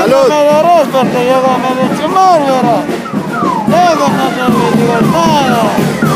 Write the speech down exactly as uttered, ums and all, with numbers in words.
¡Salud! No me darás porque yo gané de chumar, ¿verdad? Yo gané de mi libertad.